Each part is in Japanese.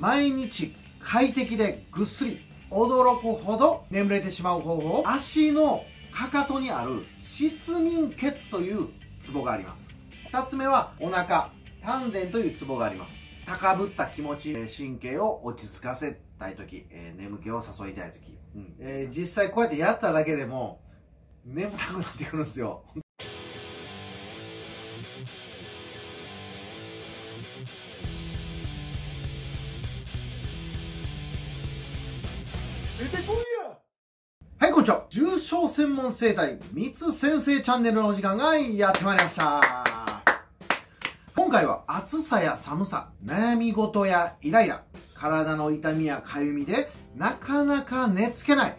毎日快適でぐっすり驚くほど眠れてしまう方法、足のかかとにある膝面穴というツボがあります。2つ目はお腹丹田というツボがあります。高ぶった気持ち、神経を落ち着かせたい時、眠気を誘いたい時、実際こうやってやっただけでも眠たくなってくるんですよ。出てこいや。はい、こんにちは。重症専門整体みつ先生チャンネルのお時間がやってまいりました。今回は暑さや寒さ、悩み事やイライラ、体の痛みや痒みでなかなか寝つけない、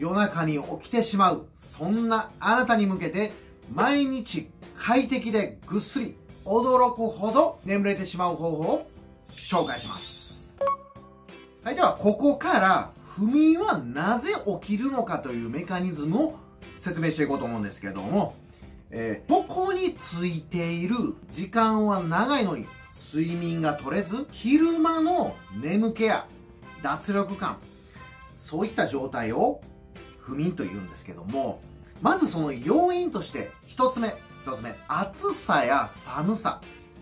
夜中に起きてしまう、そんなあなたに向けて、毎日快適でぐっすり驚くほど眠れてしまう方法を紹介します。はい、ではここから不眠はなぜ起きるのかというメカニズムを説明していこうと思うんですけれども、ここについている時間は長いのに睡眠が取れず、昼間の眠気や脱力感、そういった状態を不眠というんですけども、まずその要因として1つ目、暑さや寒さ、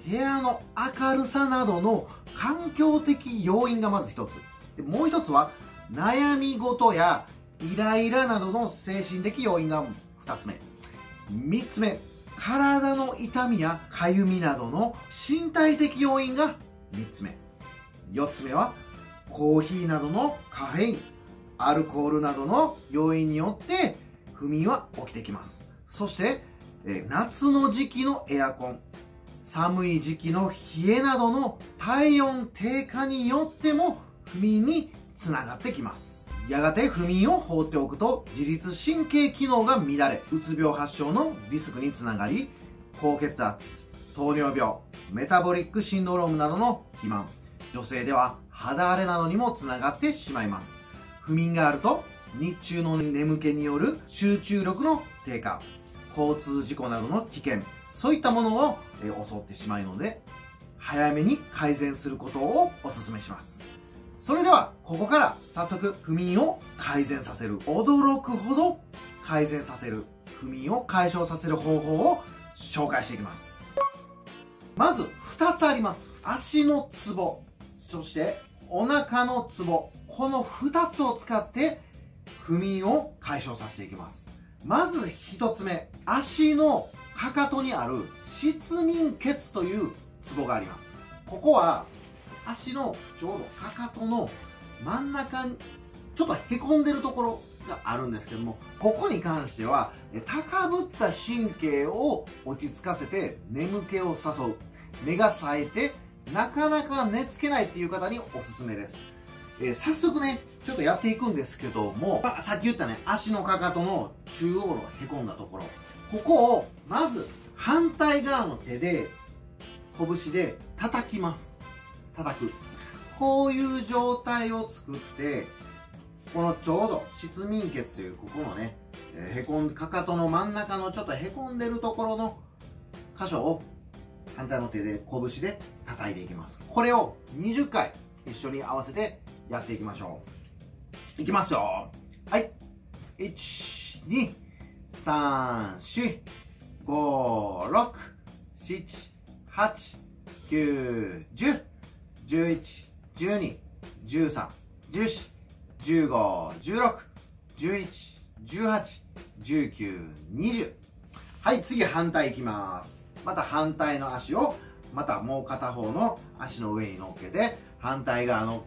部屋の明るさなどの環境的要因がまず1つで、もう1つは悩み事やイライラなどの精神的要因が2つ目、3つ目、体の痛みやかゆみなどの身体的要因が3つ目、4つ目はコーヒーなどのカフェイン、アルコールなどの要因によって不眠は起きてきます。そして夏の時期のエアコン、寒い時期の冷えなどの体温低下によっても不眠につながってきます。やがて不眠を放っておくと自律神経機能が乱れ、うつ病発症のリスクにつながり、高血圧、糖尿病、メタボリックシンドロームなどの肥満、女性では肌荒れなどにもつながってしまいます。不眠があると日中の眠気による集中力の低下、交通事故などの危険、そういったものを襲ってしまうので、早めに改善することをお勧めします。それではここから早速不眠を改善させる、驚くほど改善させる、不眠を解消させる方法を紹介していきます。まず2つあります。足のツボ、そしてお腹のツボ、この2つを使って不眠を解消させていきます。まず1つ目、足のかかとにある膝面穴というツボがあります。ここは足のちょうどかかとの真ん中にちょっとへこんでるところがあるんですけども、ここに関しては高ぶった神経を落ち着かせて眠気を誘う、目が冴えてなかなか寝つけないっていう方におすすめです。早速ねちょっとやっていくんですけども、さっき言ったね足のかかとの中央のへこんだところ、ここをまず反対側の手で拳で叩きます。こういう状態を作って、このちょうど膝面穴というここのねへこん、かかとの真ん中のちょっとへこんでるところの箇所を反対の手で拳で叩いていきます。これを20回一緒に合わせてやっていきましょう。いきますよ。はい、1 2 3 4 5 6 7 8 9 10、11、12、13、14、15、16、17、18、19、20。はい、次反対いきます。また反対の足をまたもう片方の足の上に乗っけて、反対側の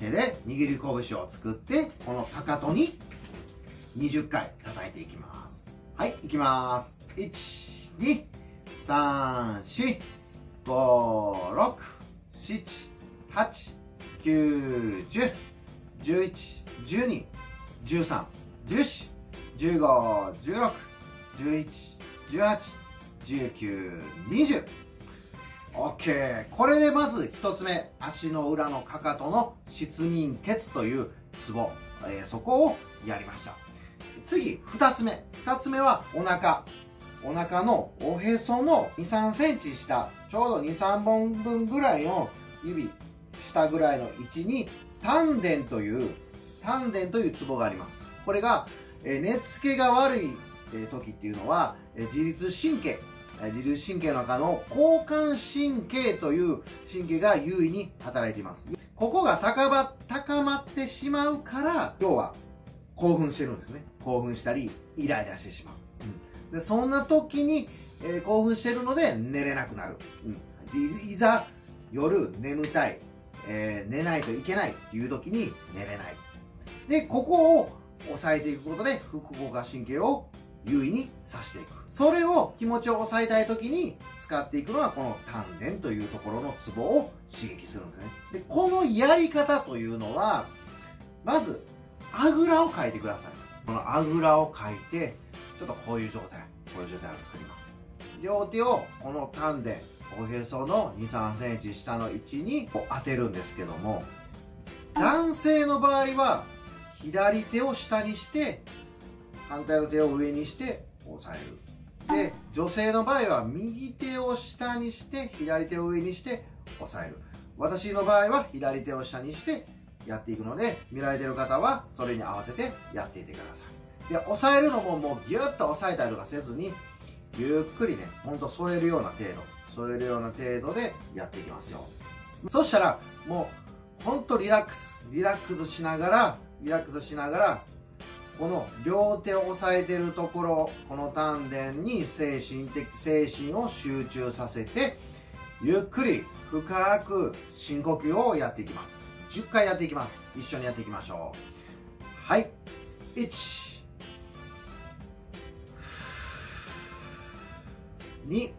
手で握り拳を作って、このかかとに20回叩いていきます。はい、いきます。1 2 3 4 5 6 7 8 9 10 11 12 13 14 15 16 17 18 19 20。 OK、 これでまず1つ目、足の裏のかかとの膝面穴というツボ、そこをやりました。次2つ目はお腹のおへその 2、3センチ下、ちょうど2、3本分ぐらいの指下ぐらいの位置に丹田というツボがあります。これが寝つけが悪い時っていうのは自律神経の中の交感神経という神経が優位に働いています。ここが高まってしまうから今日は興奮してるんですね。興奮したりイライラしてしまう、でそんな時に、興奮してるので寝れなくなる、いざ夜眠たい、寝ないといけないという時に寝れない。でここを抑えていくことで副交感神経を優位にさしていく。それを気持ちを抑えたい時に使っていくのはこの丹田というところのツボを刺激するんですね。でこのやり方というのはまずあぐらをかいてください。このあぐらをかいてちょっとこういう状態を作ります。両手をこの丹田おへその 2,3 センチ下の位置に当てるんですけども、男性の場合は左手を下にして反対の手を上にして押さえる。で女性の場合は右手を下にして左手を上にして押さえる。私の場合は左手を下にしてやっていくので、見られてる方はそれに合わせてやっていてください。で押さえるのももうギュッと押さえたりとかせずにゆっくりね、ほんと添えるような程度でやっていきますよ。そしたらもうほんとリラックスしながらこの両手を押さえてるところ、この丹田に精神を集中させてゆっくり深く深呼吸をやっていきます。10回やっていきます。一緒にやっていきましょう。はい、12345678910。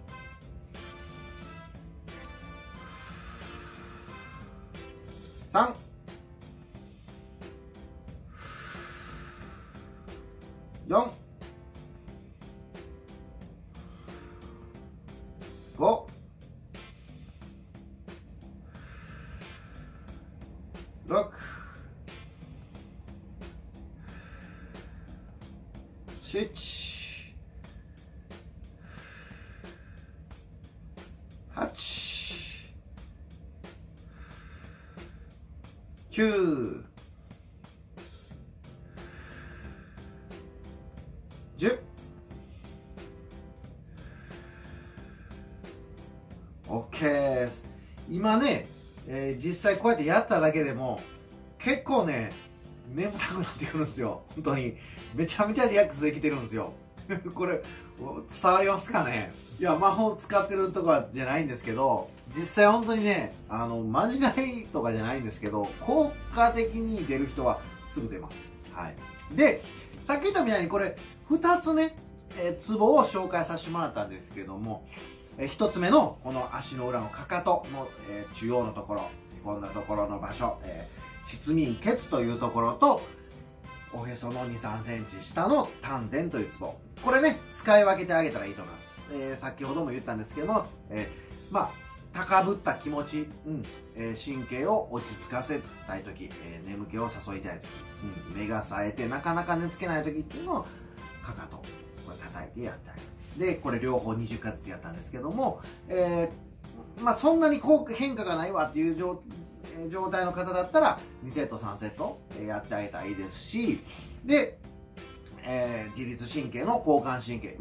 OK です。今ね、実際こうやってやっただけでも結構ね眠たくなってくるんですよ。本当にめちゃめちゃリラックスできてるんですよこれ伝わりますかね。いや魔法使ってるとかじゃないんですけど、実際本当にねまじないとかじゃないんですけど、効果的に出る人はすぐ出ます。はい。でさっき言ったみたいにこれ2つねツボを紹介させてもらったんですけども、1つ目のこの足の裏のかかとの、中央のところ、こんなところの場所、膣民穴というところとおへその 2,3 センチ下の丹田というツボ、これね使い分けてあげたらいいと思います。先ほども言ったんですけども、まあ高ぶった気持ち、神経を落ち着かせたい時、眠気を誘いたい時、目が冴えてなかなか寝つけない時っていうのをかかとこれ叩いてやったり、でこれ両方20回ずつやったんですけども、そんなに変化がないわっていう状態の方だったら2セット3セットやってあげたらいいですし、で、自律神経の交感神経、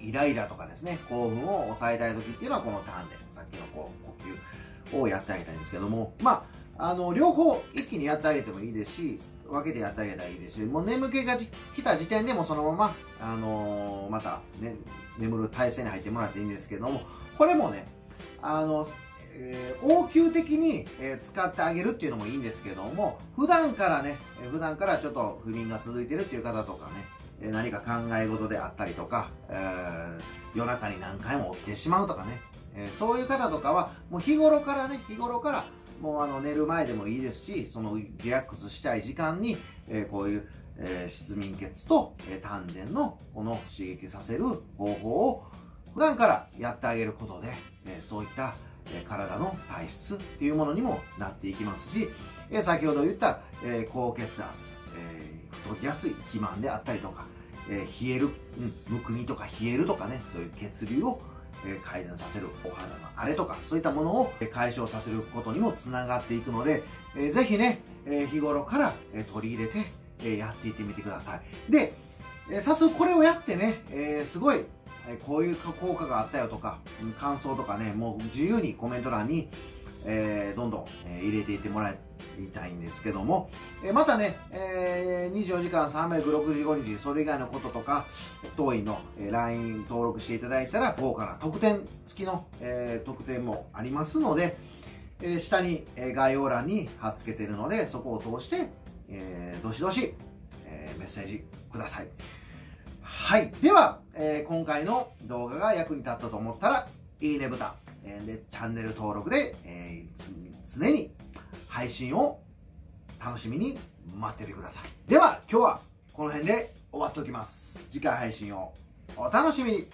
イライラとかですね、興奮を抑えたい時っていうのはこの丹田、さっきの呼吸をやってあげたいんですけども、両方一気にやってあげてもいいですし、分けてやってあげたらいいですし、もう眠気が来た時点でもそのまま、また、ね、眠る体勢に入ってもらっていいんですけども、これもね応急的に使ってあげるっていうのもいいんですけども、普段からちょっと不眠が続いてるっていう方とかね、何か考え事であったりとか、夜中に何回も起きてしまうとかね、そういう方とかはもう日頃からもう寝る前でもいいですし、そのリラックスしたい時間にこういう膣民穴と丹田のこの刺激させる方法を普段からやってあげることで、そういった体の体質っていうものにもなっていきますし、先ほど言った高血圧、太りやすい肥満であったりとか、冷える、むくみとか冷えるとかね、そういう血流を改善させるお肌の荒れとかそういったものを解消させることにもつながっていくので、ぜひね、日頃から取り入れてやっていってみてください。で、早速これをやってね、すごいこういう効果があったよとか感想とかね、もう自由にコメント欄にどんどん入れていってもらいたいんですけども、またね、24時間365日それ以外のこととか当院の LINE 登録していただいたら豪華な特典付きの特典もありますので、下に概要欄に貼っつけているので、そこを通してどしどしメッセージください。はい、では今回の動画が役に立ったと思ったらいいねボタンでチャンネル登録で、常に配信を楽しみに待っててください。では今日はこの辺で終わっておきます。次回配信をお楽しみに。